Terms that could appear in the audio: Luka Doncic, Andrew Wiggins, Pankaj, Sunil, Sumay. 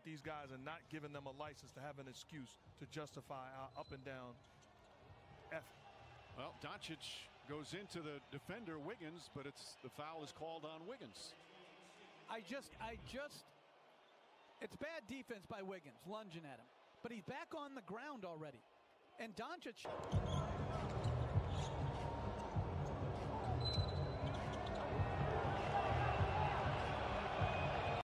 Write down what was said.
at these guys and not giving them a license to have an excuse to justify our up and down effort. Well, Doncic goes into the defender Wiggins, but it's the foul is called on Wiggins. It's bad defense by Wiggins lunging at him, but he's back on the ground already, and Doncic.